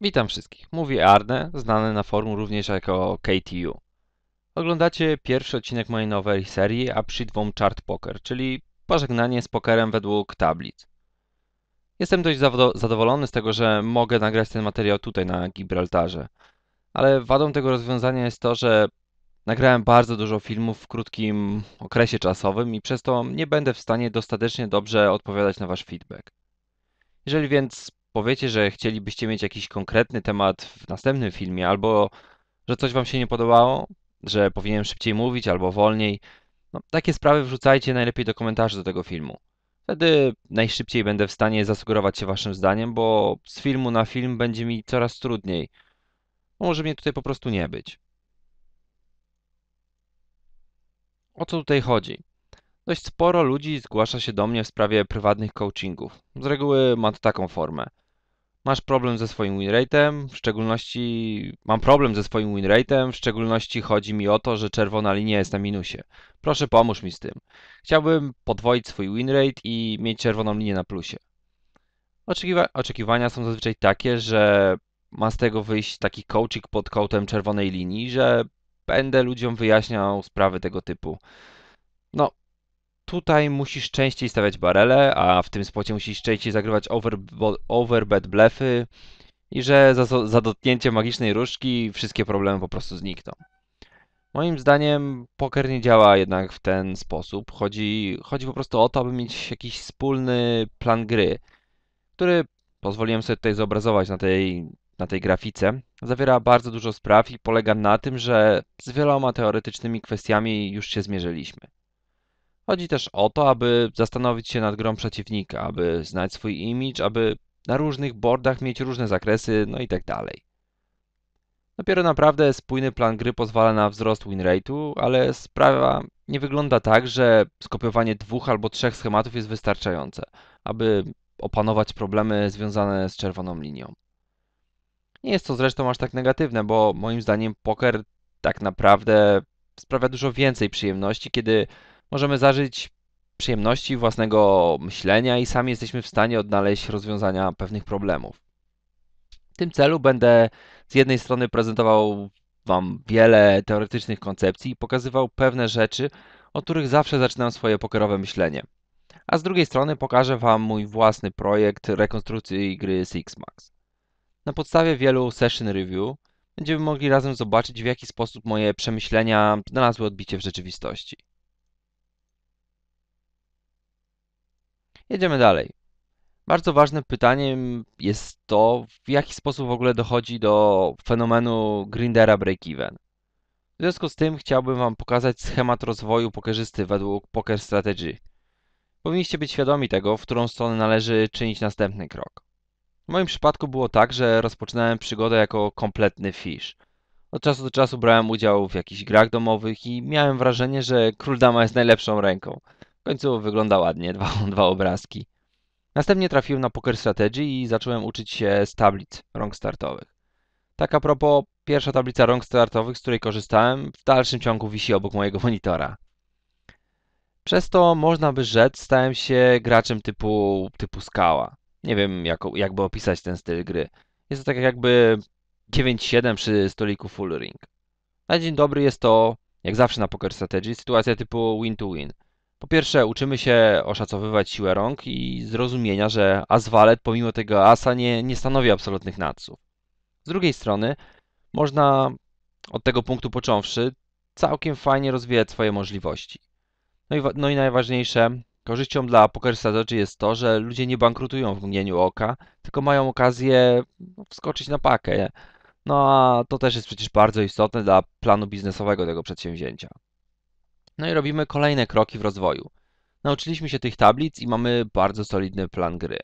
Witam wszystkich, mówi Arne, znany na forum również jako KTU. Oglądacie pierwszy odcinek mojej nowej serii Upshitwom Chart Poker, czyli pożegnanie z pokerem według tablic. Jestem dość zadowolony z tego, że mogę nagrać ten materiał tutaj na Gibraltarze, ale wadą tego rozwiązania jest to, że nagrałem bardzo dużo filmów w krótkim okresie czasowym i przez to nie będę w stanie dostatecznie dobrze odpowiadać na wasz feedback. Jeżeli więc powiecie, że chcielibyście mieć jakiś konkretny temat w następnym filmie, albo że coś wam się nie podobało, że powinienem szybciej mówić, albo wolniej, no, takie sprawy wrzucajcie najlepiej do komentarzy do tego filmu. Wtedy najszybciej będę w stanie zasugerować się waszym zdaniem, bo z filmu na film będzie mi coraz trudniej. Może mnie tutaj po prostu nie być. O co tutaj chodzi? Dość sporo ludzi zgłasza się do mnie w sprawie prywatnych coachingów. Z reguły ma to taką formę. Masz problem ze swoim winrate'em, w szczególności... Mam problem ze swoim winrate'em, w szczególności chodzi mi o to, że czerwona linia jest na minusie. Proszę pomóż mi z tym. Chciałbym podwoić swój winrate i mieć czerwoną linię na plusie. Oczekiwania są zazwyczaj takie, że ma z tego wyjść taki coaching pod kątem czerwonej linii, że będę ludziom wyjaśniał sprawy tego typu. No, tutaj musisz częściej stawiać barele, a w tym spocie musisz częściej zagrywać overbet blefy i że za dotknięcie magicznej różdżki wszystkie problemy po prostu znikną. Moim zdaniem poker nie działa jednak w ten sposób. Chodzi po prostu o to, aby mieć jakiś wspólny plan gry, który pozwoliłem sobie tutaj zobrazować na tej grafice. Zawiera bardzo dużo spraw i polega na tym, że z wieloma teoretycznymi kwestiami już się zmierzyliśmy. Chodzi też o to, aby zastanowić się nad grą przeciwnika, aby znać swój image, aby na różnych boardach mieć różne zakresy, no i tak dalej. Dopiero naprawdę spójny plan gry pozwala na wzrost winrate'u, ale sprawa nie wygląda tak, że skopiowanie 2 albo 3 schematów jest wystarczające, aby opanować problemy związane z czerwoną linią. Nie jest to zresztą aż tak negatywne, bo moim zdaniem poker tak naprawdę sprawia dużo więcej przyjemności, kiedy możemy zażyć przyjemności własnego myślenia i sami jesteśmy w stanie odnaleźć rozwiązania pewnych problemów. W tym celu będę z jednej strony prezentował wam wiele teoretycznych koncepcji i pokazywał pewne rzeczy, od których zawsze zaczynam swoje pokerowe myślenie. A z drugiej strony pokażę wam mój własny projekt rekonstrukcji gry Sixmax. Na podstawie wielu session review będziemy mogli razem zobaczyć, w jaki sposób moje przemyślenia znalazły odbicie w rzeczywistości. Jedziemy dalej. Bardzo ważnym pytaniem jest to, w jaki sposób w ogóle dochodzi do fenomenu grindera break-even. W związku z tym chciałbym wam pokazać schemat rozwoju pokerzysty według Poker Strategy. Powinniście być świadomi tego, w którą stronę należy czynić następny krok. W moim przypadku było tak, że rozpoczynałem przygodę jako kompletny fish. Od czasu do czasu brałem udział w jakichś grach domowych i miałem wrażenie, że król dama jest najlepszą ręką. W końcu wygląda ładnie, dwa obrazki. Następnie trafiłem na Poker Strategy i zacząłem uczyć się z tablic rąk startowych. Tak a propos, pierwsza tablica rąk startowych, z której korzystałem, w dalszym ciągu wisi obok mojego monitora. Przez to, można by rzec, stałem się graczem typu skała. Nie wiem, jakby opisać ten styl gry. Jest to tak jakby 9-7 przy stoliku full ring. Na dzień dobry jest to, jak zawsze na Poker Strategy, sytuacja typu win-to-win. Po pierwsze, uczymy się oszacowywać siłę rąk i zrozumienia, że as-walet pomimo tego asa nie stanowi absolutnych nadsów. Z drugiej strony, można od tego punktu począwszy całkiem fajnie rozwijać swoje możliwości. No i najważniejsze, korzyścią dla Poker Strategy jest to, że ludzie nie bankrutują w mgnieniu oka, tylko mają okazję wskoczyć na pakę. No a to też jest przecież bardzo istotne dla planu biznesowego tego przedsięwzięcia. No i robimy kolejne kroki w rozwoju. Nauczyliśmy się tych tablic i mamy bardzo solidny plan gry.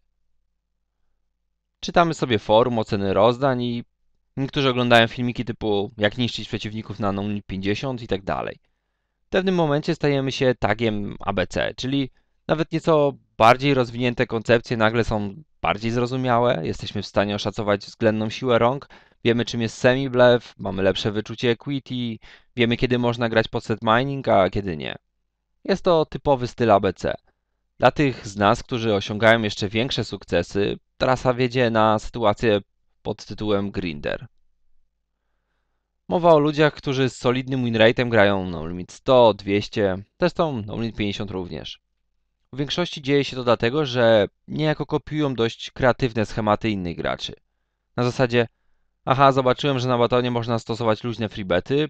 Czytamy sobie forum, oceny rozdań i niektórzy oglądają filmiki typu jak niszczyć przeciwników na No 50 i tak dalej. W pewnym momencie stajemy się tagiem ABC, czyli nawet nieco bardziej rozwinięte koncepcje nagle są bardziej zrozumiałe, jesteśmy w stanie oszacować względną siłę rąk, wiemy czym jest semi-blef, mamy lepsze wyczucie equity, wiemy kiedy można grać pod set mining, a kiedy nie. Jest to typowy styl ABC. Dla tych z nas, którzy osiągają jeszcze większe sukcesy, trasa wiedzie na sytuację pod tytułem Grinder. Mowa o ludziach, którzy z solidnym winrate'em grają no limit 100, 200, zresztą no limit 50 również. W większości dzieje się to dlatego, że niejako kopiują dość kreatywne schematy innych graczy. Na zasadzie, aha, zobaczyłem, że na batonie można stosować luźne freebety,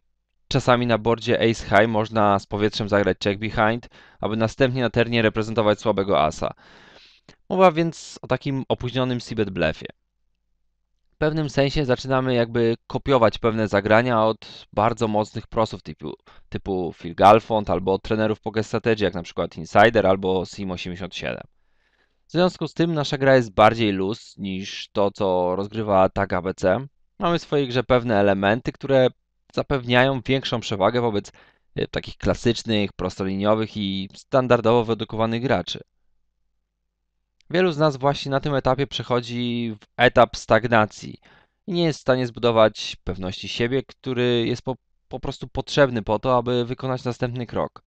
czasami na boardzie ace high można z powietrzem zagrać check behind, aby następnie na ternie reprezentować słabego asa. Mowa więc o takim opóźnionym c-bet blefie. W pewnym sensie zaczynamy jakby kopiować pewne zagrania od bardzo mocnych prosów typu Phil Galfond albo od trenerów Poker Strategy, jak na przykład Insider albo Sim87. W związku z tym nasza gra jest bardziej luz niż to, co rozgrywa tak ABC. Mamy w swojej grze pewne elementy, które zapewniają większą przewagę wobec takich klasycznych, prostoliniowych i standardowo wyedukowanych graczy. Wielu z nas właśnie na tym etapie przechodzi w etap stagnacji i nie jest w stanie zbudować pewności siebie, który jest po prostu potrzebny po to, aby wykonać następny krok.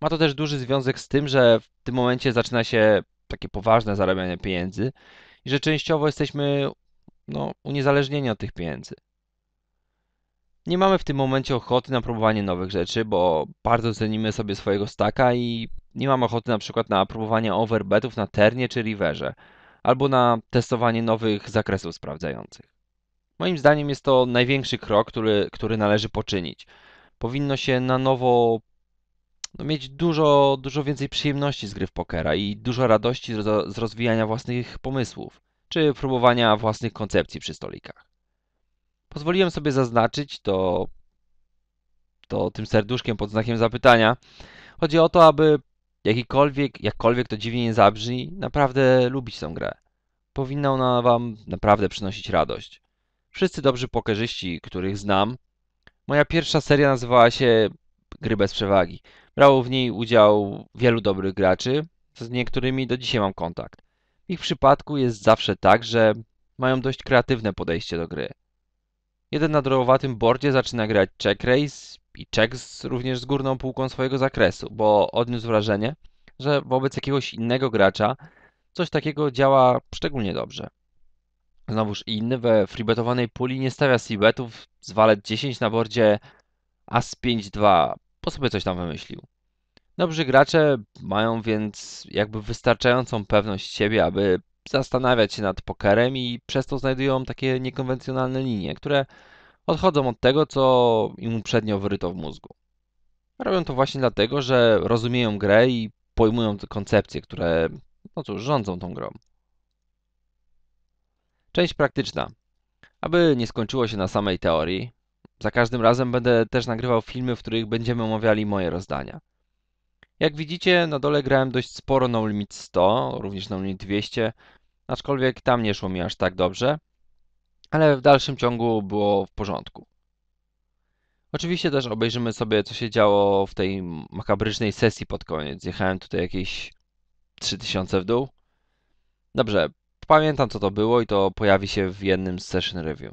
Ma to też duży związek z tym, że w tym momencie zaczyna się takie poważne zarabianie pieniędzy i że częściowo jesteśmy uniezależnieni od tych pieniędzy. Nie mamy w tym momencie ochoty na próbowanie nowych rzeczy, bo bardzo cenimy sobie swojego staka i nie mam ochoty na przykład na próbowanie overbetów na ternie czy riverze, albo na testowanie nowych zakresów sprawdzających. Moim zdaniem jest to największy krok, który należy poczynić. Powinno się na nowo mieć dużo więcej przyjemności z gry w pokera i dużo radości z rozwijania własnych pomysłów, czy próbowania własnych koncepcji przy stolikach. Pozwoliłem sobie zaznaczyć to tym serduszkiem pod znakiem zapytania. Chodzi o to, aby jakkolwiek to dziwnie nie zabrzmi, naprawdę lubić tę grę. Powinna ona wam naprawdę przynosić radość. Wszyscy dobrzy pokerzyści, których znam. Moja pierwsza seria nazywała się Gry bez przewagi. Brało w niej udział wielu dobrych graczy, z niektórymi do dzisiaj mam kontakt. W ich przypadku jest zawsze tak, że mają dość kreatywne podejście do gry. Jeden na drogowatym boardzie zaczyna grać check raise i checks również z górną półką swojego zakresu, bo odniósł wrażenie, że wobec jakiegoś innego gracza coś takiego działa szczególnie dobrze. Znowuż inny we freebetowanej puli nie stawia c-betów z walet 10 na boardzie As5-2, bo sobie coś tam wymyślił. Dobrzy gracze mają więc jakby wystarczającą pewność siebie, aby zastanawiać się nad pokerem i przez to znajdują takie niekonwencjonalne linie, które odchodzą od tego, co im uprzednio wyryto w mózgu. Robią to właśnie dlatego, że rozumieją grę i pojmują te koncepcje, które, rządzą tą grą. Część praktyczna. Aby nie skończyło się na samej teorii, za każdym razem będę też nagrywał filmy, w których będziemy omawiali moje rozdania. Jak widzicie, na dole grałem dość sporo no limit 100, również no limit 200, aczkolwiek tam nie szło mi aż tak dobrze, ale w dalszym ciągu było w porządku. Oczywiście też obejrzymy sobie, co się działo w tej makabrycznej sesji pod koniec. Jechałem tutaj jakieś 3000 w dół. Dobrze, pamiętam co to było i to pojawi się w jednym z session review.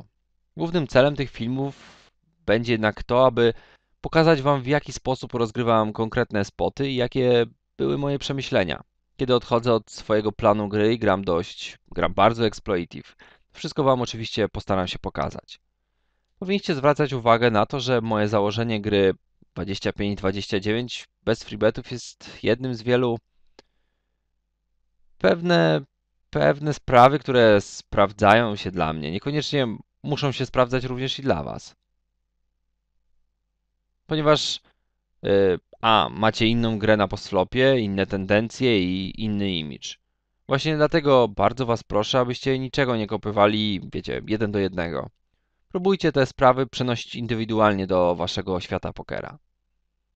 Głównym celem tych filmów będzie jednak to, aby pokazać wam, w jaki sposób rozgrywam konkretne spoty i jakie były moje przemyślenia, kiedy odchodzę od swojego planu gry i gram bardzo exploitive. Wszystko wam oczywiście postaram się pokazać. Powinniście zwracać uwagę na to, że moje założenie gry 25-29 bez freebetów jest jednym z wielu. Pewne sprawy, które sprawdzają się dla mnie, niekoniecznie muszą się sprawdzać również i dla was. Ponieważ macie inną grę na postflopie, inne tendencje i inny imidż. Właśnie dlatego bardzo was proszę, abyście niczego nie kopywali, wiecie, 1 do 1. Próbujcie te sprawy przenosić indywidualnie do waszego świata pokera.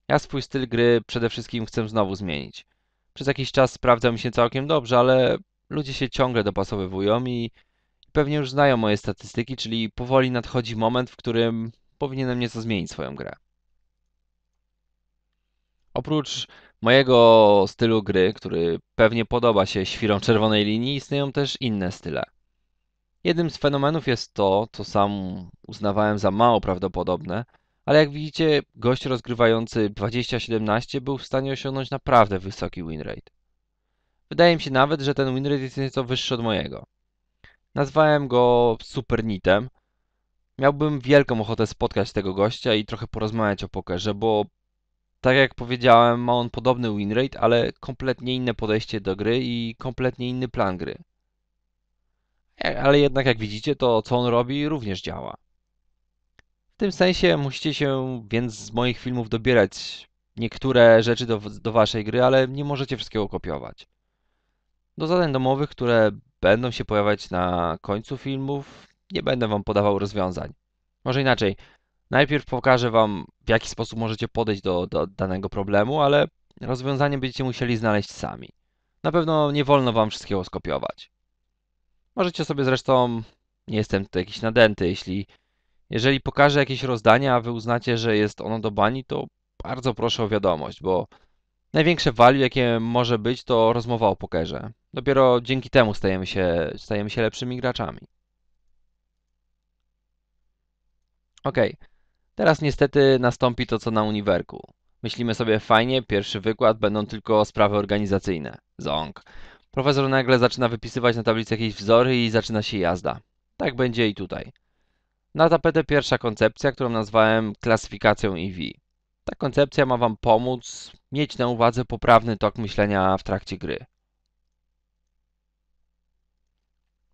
Ja swój styl gry przede wszystkim chcę znowu zmienić. Przez jakiś czas sprawdza mi się całkiem dobrze, ale ludzie się ciągle dopasowywują i pewnie już znają moje statystyki, czyli powoli nadchodzi moment, w którym powinienem nieco zmienić swoją grę. Oprócz mojego stylu gry, który pewnie podoba się świrom czerwonej linii, istnieją też inne style. Jednym z fenomenów jest to, co sam uznawałem za mało prawdopodobne, ale jak widzicie, gość rozgrywający 20-17 był w stanie osiągnąć naprawdę wysoki winrate. Wydaje mi się nawet, że ten winrate jest nieco wyższy od mojego. Nazwałem go Supernitem. Miałbym wielką ochotę spotkać tego gościa i trochę porozmawiać o pokerze, bo tak jak powiedziałem, ma on podobny winrate, ale kompletnie inne podejście do gry i kompletnie inny plan gry. Ale jednak jak widzicie, to co on robi również działa. W tym sensie musicie się więc z moich filmów dobierać niektóre rzeczy do waszej gry, ale nie możecie wszystkiego kopiować. Do zadań domowych, które będą się pojawiać na końcu filmów, nie będę wam podawał rozwiązań. Może inaczej, najpierw pokażę wam, w jaki sposób możecie podejść do danego problemu, ale rozwiązanie będziecie musieli znaleźć sami. Na pewno nie wolno wam wszystkiego skopiować. Możecie sobie zresztą, nie jestem tutaj jakiś nadęty, jeżeli pokażę jakieś rozdanie, a wy uznacie, że jest ono do bani, to bardzo proszę o wiadomość, bo największe value, jakie może być, to rozmowa o pokerze. Dopiero dzięki temu stajemy się lepszymi graczami. Ok, teraz niestety nastąpi to, co na uniwerku. Myślimy sobie fajnie, pierwszy wykład, będą tylko sprawy organizacyjne. Ząg. Profesor nagle zaczyna wypisywać na tablicy jakieś wzory i zaczyna się jazda. Tak będzie i tutaj. Na tapetę pierwsza koncepcja, którą nazwałem klasyfikacją EV. Ta koncepcja ma wam pomóc mieć na uwadze poprawny tok myślenia w trakcie gry.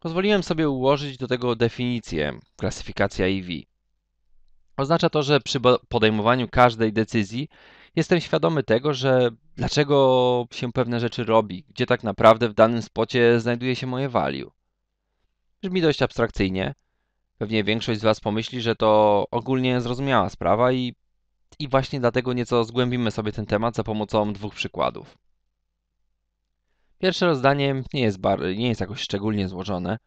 Pozwoliłem sobie ułożyć do tego definicję klasyfikacja EV. Oznacza to, że przy podejmowaniu każdej decyzji jestem świadomy tego, że dlaczego się pewne rzeczy robi, gdzie tak naprawdę w danym spocie znajduje się moje value. Brzmi dość abstrakcyjnie. Pewnie większość z was pomyśli, że to ogólnie zrozumiała sprawa i właśnie dlatego nieco zgłębimy sobie ten temat za pomocą dwóch przykładów. Pierwsze rozdanie nie jest jakoś szczególnie złożone.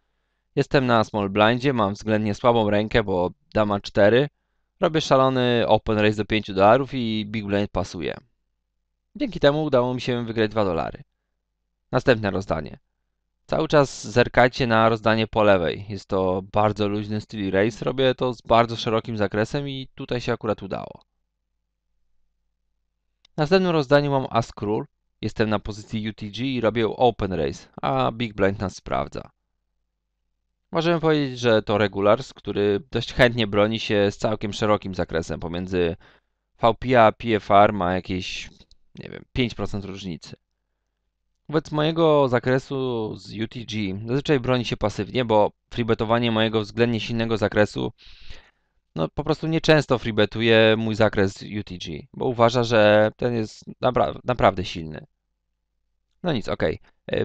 Jestem na small blindzie, mam względnie słabą rękę, bo dama 4, robię szalony open raise do $5 i big blind pasuje. Dzięki temu udało mi się wygrać $2. Następne rozdanie. Cały czas zerkajcie na rozdanie po lewej. Jest to bardzo luźny styl race, robię to z bardzo szerokim zakresem i tutaj się akurat udało. W następnym rozdaniu mam As Król. Jestem na pozycji UTG i robię open race, a big blind nas sprawdza. Możemy powiedzieć, że to regulars, który dość chętnie broni się z całkiem szerokim zakresem. Pomiędzy VP a PFR ma jakieś, nie wiem, 5% różnicy. Wobec mojego zakresu z UTG zazwyczaj broni się pasywnie, bo freebetowanie mojego względnie silnego zakresu po prostu nieczęsto freebetuje mój zakres UTG, bo uważa, że ten jest naprawdę silny. No nic, ok.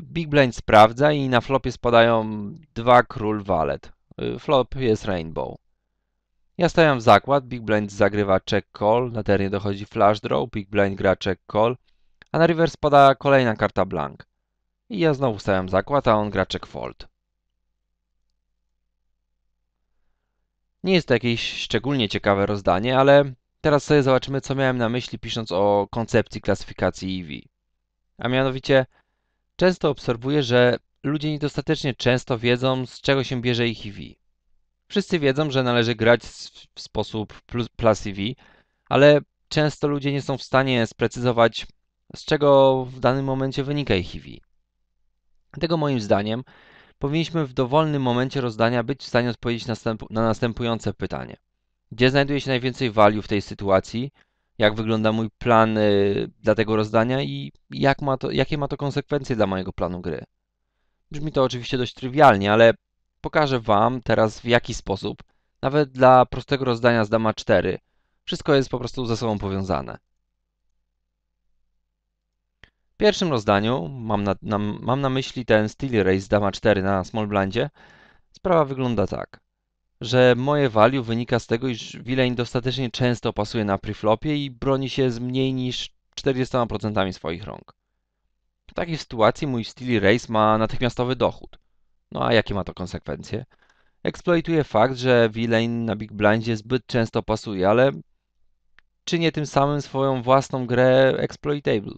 Big Blind sprawdza i na flopie spadają 2 król walet. Flop jest rainbow. Ja stawiam w zakład, Big Blind zagrywa check call, na terenie dochodzi flash draw, Big Blind gra check call, a na river spada kolejna karta blank. I ja znowu stawiam zakład, a on gra check fold. Nie jest to jakieś szczególnie ciekawe rozdanie, ale teraz sobie zobaczymy, co miałem na myśli, pisząc o koncepcji klasyfikacji EV. A mianowicie, często obserwuję, że ludzie niedostatecznie często wiedzą, z czego się bierze ich EV. Wszyscy wiedzą, że należy grać w sposób plus EV, ale często ludzie nie są w stanie sprecyzować, z czego w danym momencie wynika ich EV. Dlatego moim zdaniem powinniśmy w dowolnym momencie rozdania być w stanie odpowiedzieć na następujące pytanie. Gdzie znajduje się najwięcej value w tej sytuacji? Jak wygląda mój plan dla tego rozdania i jakie ma to konsekwencje dla mojego planu gry? Brzmi to oczywiście dość trywialnie, ale pokażę wam teraz, w jaki sposób, nawet dla prostego rozdania z dama 4, wszystko jest po prostu ze sobą powiązane. W pierwszym rozdaniu mam na myśli ten Steely Race z dama 4 na small blindzie. Sprawa wygląda tak, że moje value wynika z tego, iż villain dostatecznie często pasuje na preflopie i broni się z mniej niż 40% swoich rąk. W takiej sytuacji mój Steely Race ma natychmiastowy dochód. No a jakie ma to konsekwencje? Eksploituje fakt, że villain na big blindzie zbyt często pasuje, ale czynię tym samym swoją własną grę exploitable.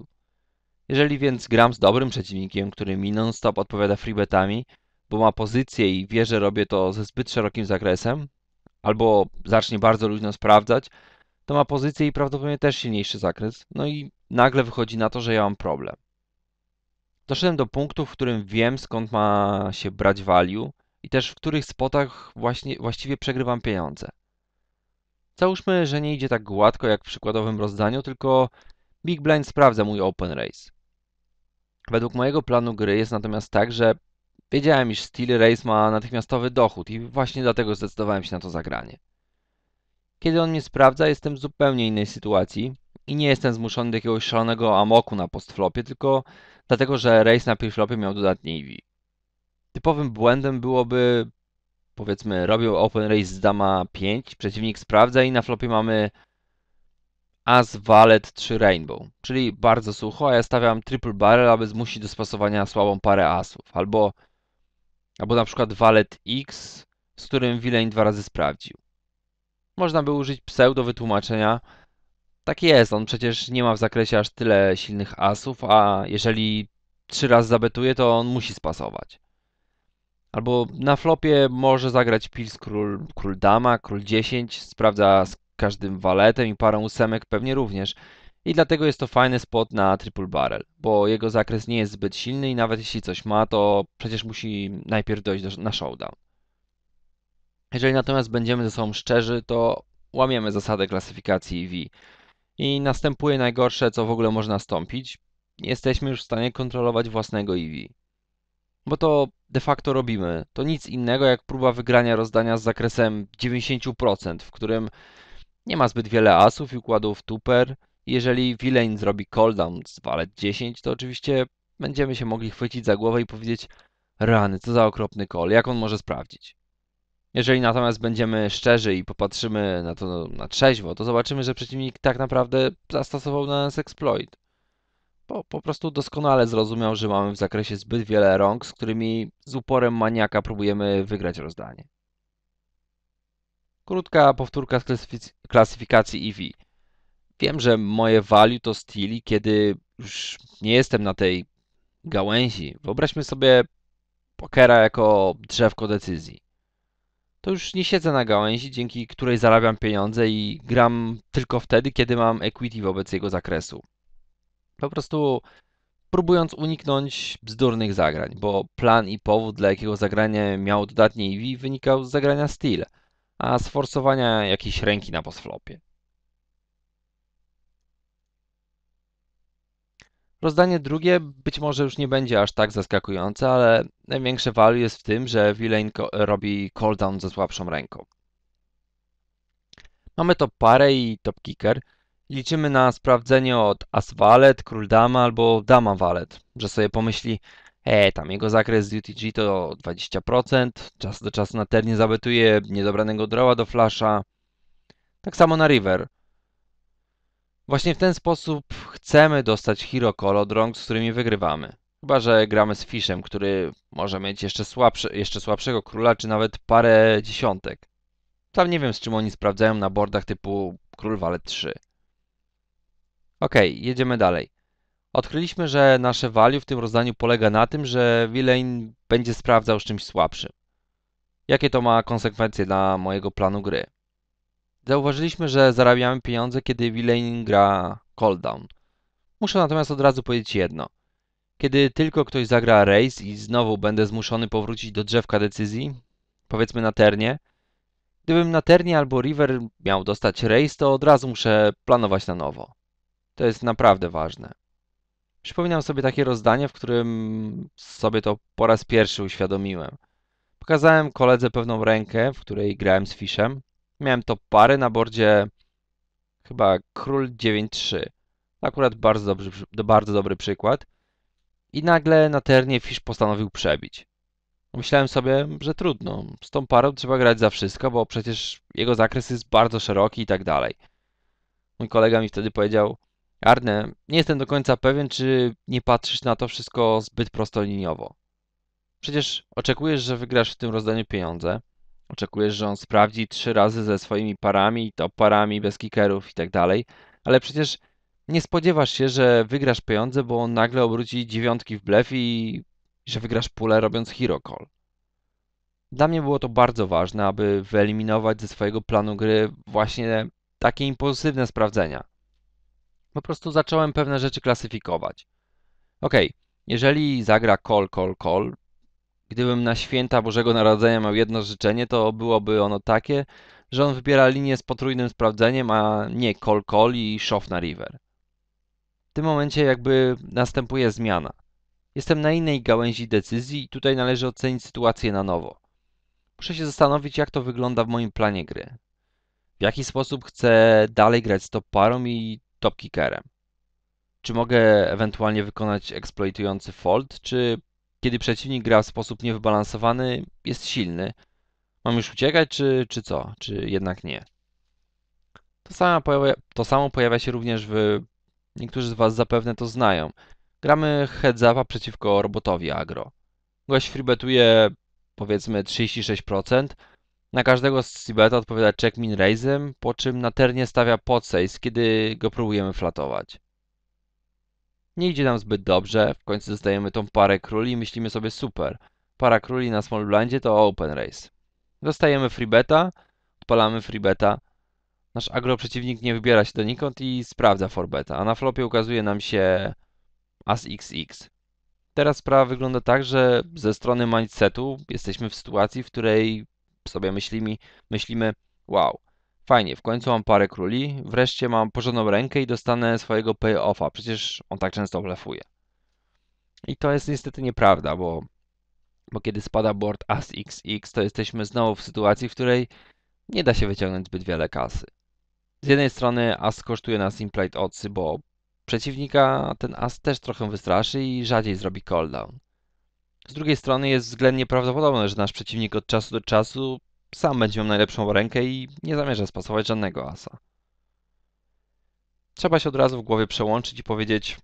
Jeżeli więc gram z dobrym przeciwnikiem, który mi non-stop odpowiada freebetami, bo ma pozycję i wie, że robię to ze zbyt szerokim zakresem, albo zacznie bardzo luźno sprawdzać, to ma pozycję i prawdopodobnie też silniejszy zakres, no i nagle wychodzi na to, że ja mam problem. Doszedłem do punktu, w którym wiem, skąd ma się brać value i i też w których spotach właściwie przegrywam pieniądze. Załóżmy, że nie idzie tak gładko jak w przykładowym rozdaniu, tylko Big Blind sprawdza mój open raise. Według mojego planu gry jest natomiast tak, że wiedziałem, iż Steel Race ma natychmiastowy dochód i właśnie dlatego zdecydowałem się na to zagranie. Kiedy on mnie sprawdza, jestem w zupełnie innej sytuacji i nie jestem zmuszony do jakiegoś szalonego amoku na postflopie, tylko dlatego, że Race na pre-flopie miał dodatnie EV. Typowym błędem byłoby, powiedzmy, robię open race z dama 5, przeciwnik sprawdza i na flopie mamy As, Valet, 3 Rainbow, czyli bardzo sucho, a ja stawiam triple barrel, aby zmusić do spasowania słabą parę asów, albo na przykład Valet X, z którym Villain 2 razy sprawdził. Można by użyć pseudo wytłumaczenia, tak jest, on przecież nie ma w zakresie aż tyle silnych asów, a jeżeli 3 razy zabetuje, to on musi spasować. Albo na flopie może zagrać pil z król dama, król 10, sprawdza z każdym waletem i parę ósemek pewnie również. I dlatego jest to fajny spot na triple barrel, bo jego zakres nie jest zbyt silny i nawet jeśli coś ma, to przecież musi najpierw dojść na showdown. Jeżeli natomiast będziemy ze sobą szczerzy, to łamiemy zasadę klasyfikacji EV. I następuje najgorsze, co w ogóle może nastąpić. Nie jesteśmy już w stanie kontrolować własnego EV. Bo to de facto robimy. To nic innego jak próba wygrania rozdania z zakresem 90%, w którym nie ma zbyt wiele asów i układów tuper. Jeżeli villain zrobi call down z walet 10, to oczywiście będziemy się mogli chwycić za głowę i powiedzieć: rany, co za okropny call, jak on może sprawdzić? Jeżeli natomiast będziemy szczerzy i popatrzymy na to na trzeźwo, to zobaczymy, że przeciwnik tak naprawdę zastosował na nas exploit. Bo po prostu doskonale zrozumiał, że mamy w zakresie zbyt wiele rąk, z którymi z uporem maniaka próbujemy wygrać rozdanie. Krótka powtórka z klasyfikacji EV. Wiem, że moje value to steel i kiedy już nie jestem na tej gałęzi, wyobraźmy sobie pokera jako drzewko decyzji. To już nie siedzę na gałęzi, dzięki której zarabiam pieniądze i gram tylko wtedy, kiedy mam equity wobec jego zakresu. Po prostu próbując uniknąć bzdurnych zagrań, bo plan i powód, dla jakiego zagranie miało dodatnie EV, wynikał z zagrania steel, a z forsowania jakiejś ręki na postflopie. Rozdanie drugie być może już nie będzie aż tak zaskakujące, ale największe value jest w tym, że villain robi call down ze słabszą ręką. Mamy top parę i top kicker. Liczymy na sprawdzenie od as walet, król dama albo dama walet, że sobie pomyśli: tam jego zakres z UTG to 20%, czas do czasu na ternie zabetuje niedobranego drawa do flasha. Tak samo na river. Właśnie w ten sposób chcemy dostać hero call od rąk, z którymi wygrywamy. Chyba że gramy z fishem, który może mieć jeszcze słabszego króla, czy nawet parę dziesiątek. Tam nie wiem, z czym oni sprawdzają na boardach typu król walet 3. Okej, jedziemy dalej. Odkryliśmy, że nasze value w tym rozdaniu polega na tym, że villain będzie sprawdzał z czymś słabszym. Jakie to ma konsekwencje dla mojego planu gry? Zauważyliśmy, że zarabiamy pieniądze, kiedy villain gra call down. Muszę natomiast od razu powiedzieć jedno. Kiedy tylko ktoś zagra raise i znowu będę zmuszony powrócić do drzewka decyzji, powiedzmy na ternie, gdybym na ternie albo river miał dostać raise, to od razu muszę planować na nowo. To jest naprawdę ważne. Przypominam sobie takie rozdanie, w którym sobie to po raz pierwszy uświadomiłem. Pokazałem koledze pewną rękę, w której grałem z fishem. Miałem top pary na bordzie chyba król 9-3. Akurat bardzo dobry przykład. I nagle na ternie fisz postanowił przebić. Myślałem sobie, że trudno. Z tą parą trzeba grać za wszystko, bo przecież jego zakres jest bardzo szeroki i tak dalej. Mój kolega mi wtedy powiedział: Arne, nie jestem do końca pewien, czy nie patrzysz na to wszystko zbyt prostoliniowo. Przecież oczekujesz, że wygrasz w tym rozdaniu pieniądze. Oczekujesz, że on sprawdzi 3 razy ze swoimi parami, top parami, bez kickerów i tak dalej. Ale przecież nie spodziewasz się, że wygrasz pieniądze, bo on nagle obróci 9 w blef i że wygrasz pulę robiąc hero call. Dla mnie było to bardzo ważne, aby wyeliminować ze swojego planu gry właśnie takie impulsywne sprawdzenia. Po prostu zacząłem pewne rzeczy klasyfikować. Jeżeli zagra call, Gdybym na święta Bożego Narodzenia miał jedno życzenie, to byłoby ono takie, że on wybiera linię z potrójnym sprawdzeniem, a nie call-call i shove na river. W tym momencie jakby następuje zmiana. Jestem na innej gałęzi decyzji i tutaj należy ocenić sytuację na nowo. Muszę się zastanowić, jak to wygląda w moim planie gry. W jaki sposób chcę dalej grać z top parą i top kickerem. Czy mogę ewentualnie wykonać eksploitujący fold, czy kiedy przeciwnik gra w sposób niewybalansowany, jest silny. Mam już uciekać, czy co? Czy jednak nie? To samo pojawia się również w... Niektórzy z Was zapewne to znają. Gramy heads-upa przeciwko robotowi agro. Gość freebetuje powiedzmy 36%. Na każdego z c-beta odpowiada check min raise'em, po czym na ternie stawia podsays, kiedy go próbujemy flatować. Nie idzie nam zbyt dobrze, w końcu dostajemy tą parę króli i myślimy sobie super. Para króli na small blindzie to open raise. Dostajemy freebeta, odpalamy freebeta. Nasz agro przeciwnik nie wybiera się donikąd i sprawdza forbeta, a na flopie ukazuje nam się as xx. Teraz sprawa wygląda tak, że ze strony mindsetu jesteśmy w sytuacji, w której sobie myślimy wow, fajnie, w końcu mam parę króli, wreszcie mam porządną rękę i dostanę swojego payoffa, przecież on tak często blefuje. I to jest niestety nieprawda, bo kiedy spada board as xx, to jesteśmy znowu w sytuacji, w której nie da się wyciągnąć zbyt wiele kasy. Z jednej strony as kosztuje nas implied odcy, bo przeciwnika ten as też trochę wystraszy i rzadziej zrobi calldown. Z drugiej strony jest względnie prawdopodobne, że nasz przeciwnik od czasu do czasu sam będzie miał najlepszą rękę i nie zamierza spasować żadnego asa. Trzeba się od razu w głowie przełączyć i powiedzieć: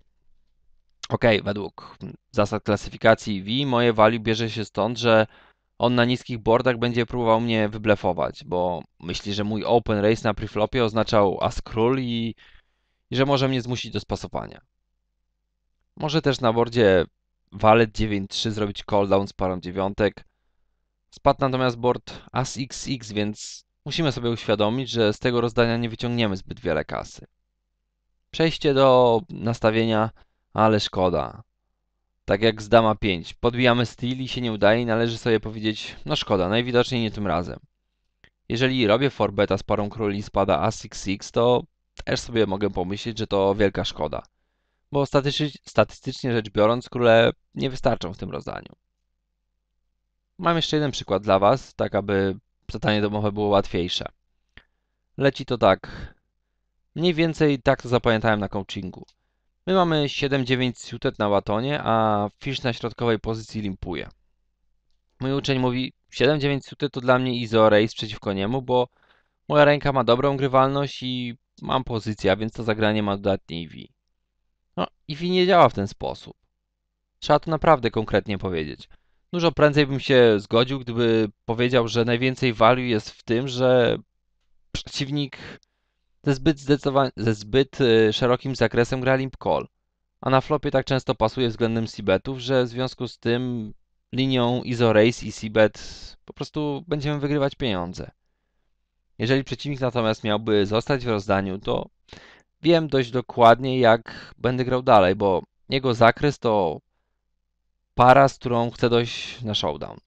ok, według zasad klasyfikacji EV moje value bierze się stąd, że on na niskich boardach będzie próbował mnie wyblefować, bo myśli, że mój open race na preflopie oznaczał as król i że może mnie zmusić do spasowania. Może też na boardzie walet 9-3 zrobić calldown z parą dziewiątek. Spadł natomiast board as xx, więc musimy sobie uświadomić, że z tego rozdania nie wyciągniemy zbyt wiele kasy. Przejście do nastawienia, ale szkoda. Tak jak z dama 5. Podbijamy steal i się nie udaje i należy sobie powiedzieć, no szkoda, najwidoczniej nie tym razem. Jeżeli robię forbeta z parą króli i spada as xx, to też sobie mogę pomyśleć, że to wielka szkoda. Bo statystycznie rzecz biorąc, króle nie wystarczą w tym rozdaniu. Mam jeszcze jeden przykład dla Was, tak aby zadanie domowe było łatwiejsze. Leci to tak. Mniej więcej tak to zapamiętałem na coachingu. My mamy 7-9 suited na batonie, a fish na środkowej pozycji limpuje. Mój uczeń mówi, 7-9 suited to dla mnie iso raise przeciwko niemu, bo moja ręka ma dobrą grywalność i mam pozycję, a więc to zagranie ma dodatnie EV. No, EV nie działa w ten sposób. Trzeba to naprawdę konkretnie powiedzieć. Dużo prędzej bym się zgodził, gdyby powiedział, że najwięcej value jest w tym, że przeciwnik ze zbyt szerokim zakresem gra limp call, a na flopie tak często pasuje względem c-betów, że w związku z tym linią iso raise i c-bet po prostu będziemy wygrywać pieniądze. Jeżeli przeciwnik natomiast miałby zostać w rozdaniu, to wiem dość dokładnie, jak będę grał dalej, bo jego zakres to para, z którą chcę dojść na showdown.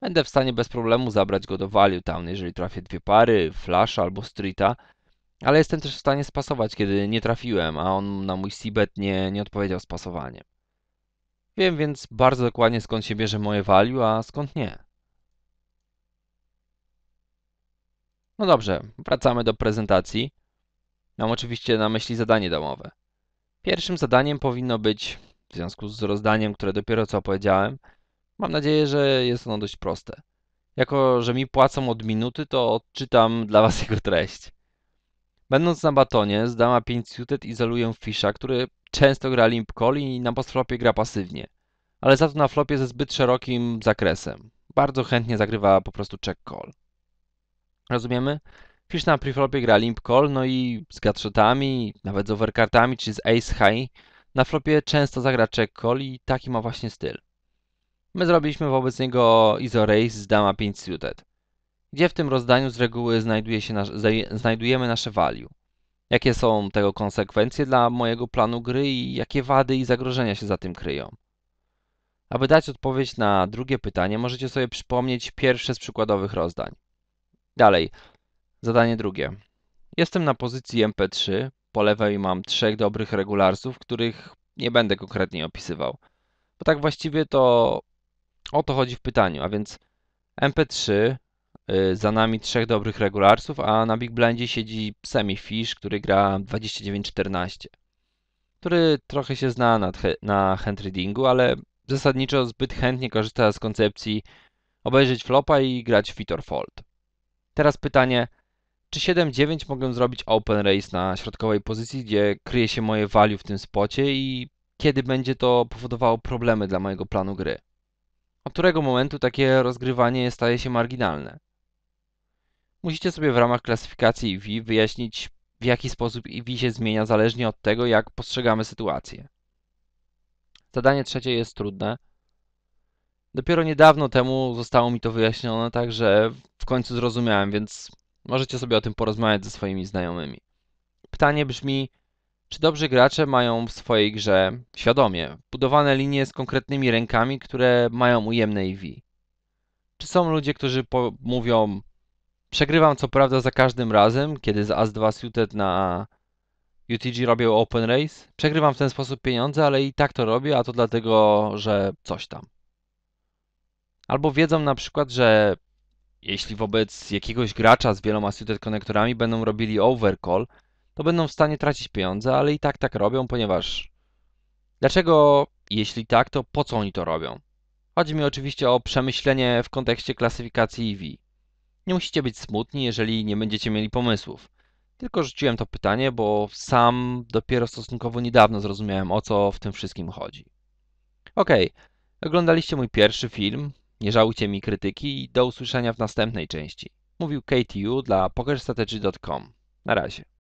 Będę w stanie bez problemu zabrać go do value town, jeżeli trafię dwie pary, flasha albo streeta, ale jestem też w stanie spasować, kiedy nie trafiłem, a on na mój c-bet nie odpowiedział spasowaniem. Wiem więc bardzo dokładnie, skąd się bierze moje value, a skąd nie. No dobrze, wracamy do prezentacji. Mam oczywiście na myśli zadanie domowe. Pierwszym zadaniem powinno być, w związku z rozdaniem, które dopiero co opowiedziałem, mam nadzieję, że jest ono dość proste. Jako że mi płacą od minuty, to odczytam dla Was jego treść. Będąc na batonie, z dama 5 suited izoluję fisha, który często gra limp call i na postflopie gra pasywnie, ale za to na flopie ze zbyt szerokim zakresem. Bardzo chętnie zagrywa po prostu check call. Rozumiemy? Fish na preflopie gra limp call, no i z gutshotami, nawet z overkartami czy z ace high, na flopie często zagra check call i taki ma właśnie styl. My zrobiliśmy wobec niego iso raise z dama 5 suited. Gdzie w tym rozdaniu z reguły znajdujemy nasze value? Jakie są tego konsekwencje dla mojego planu gry i jakie wady i zagrożenia się za tym kryją? Aby dać odpowiedź na drugie pytanie, możecie sobie przypomnieć pierwsze z przykładowych rozdań. Dalej, zadanie drugie. Jestem na pozycji MP3, po lewej mam 3 dobrych regularsów, których nie będę konkretnie opisywał. Bo tak właściwie to o to chodzi w pytaniu, a więc MP3, za nami 3 dobrych regularsów, a na Big Blindzie siedzi semi-fish, który gra 29-14, który trochę się zna na hand readingu, ale zasadniczo zbyt chętnie korzysta z koncepcji obejrzeć flopa i grać fit or fold. Teraz pytanie, czy 7-9 mogę zrobić open race na środkowej pozycji, gdzie kryje się moje value w tym spocie i kiedy będzie to powodowało problemy dla mojego planu gry? Od którego momentu takie rozgrywanie staje się marginalne? Musicie sobie w ramach klasyfikacji EV wyjaśnić, w jaki sposób EV się zmienia zależnie od tego, jak postrzegamy sytuację. Zadanie trzecie jest trudne. Dopiero niedawno temu zostało mi to wyjaśnione, tak że w końcu zrozumiałem, więc możecie sobie o tym porozmawiać ze swoimi znajomymi. Pytanie brzmi, czy dobrzy gracze mają w swojej grze, świadomie, budowane linie z konkretnymi rękami, które mają ujemne EV? Czy są ludzie, którzy mówią, przegrywam co prawda za każdym razem, kiedy z As-2 suited na UTG robię open race, przegrywam w ten sposób pieniądze, ale i tak to robię, a to dlatego, że coś tam. Albo wiedzą na przykład, że jeśli wobec jakiegoś gracza z wieloma suited konektorami będą robili overcall, to będą w stanie tracić pieniądze, ale i tak robią, ponieważ... Dlaczego, jeśli tak, to po co oni to robią? Chodzi mi oczywiście o przemyślenie w kontekście klasyfikacji EV. Nie musicie być smutni, jeżeli nie będziecie mieli pomysłów. Tylko rzuciłem to pytanie, bo sam dopiero stosunkowo niedawno zrozumiałem, o co w tym wszystkim chodzi. Okej, oglądaliście mój pierwszy film, nie żałujcie mi krytyki i do usłyszenia w następnej części. Mówił KTU dla PokerStrategy.com. Na razie.